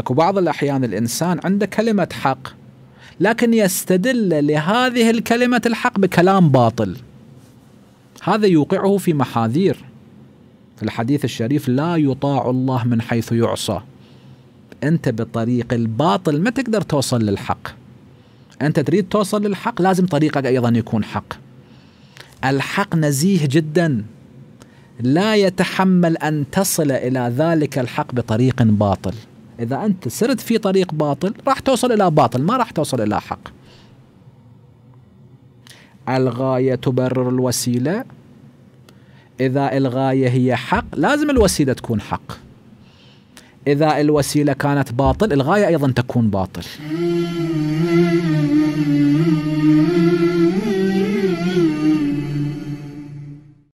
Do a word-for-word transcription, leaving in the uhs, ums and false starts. اكو بعض الأحيان الإنسان عنده كلمة حق لكن يستدل لهذه الكلمة الحق بكلام باطل، هذا يوقعه في محاذير. في الحديث الشريف لا يطاع الله من حيث يعصى. أنت بطريق الباطل ما تقدر توصل للحق. أنت تريد توصل للحق لازم طريقك أيضا يكون حق. الحق نزيه جدا، لا يتحمل أن تصل إلى ذلك الحق بطريق باطل. إذا أنت سرت في طريق باطل راح توصل إلى باطل، ما راح توصل إلى حق. الغاية تبرر الوسيلة. إذا الغاية هي حق لازم الوسيلة تكون حق. إذا الوسيلة كانت باطل الغاية أيضا تكون باطل.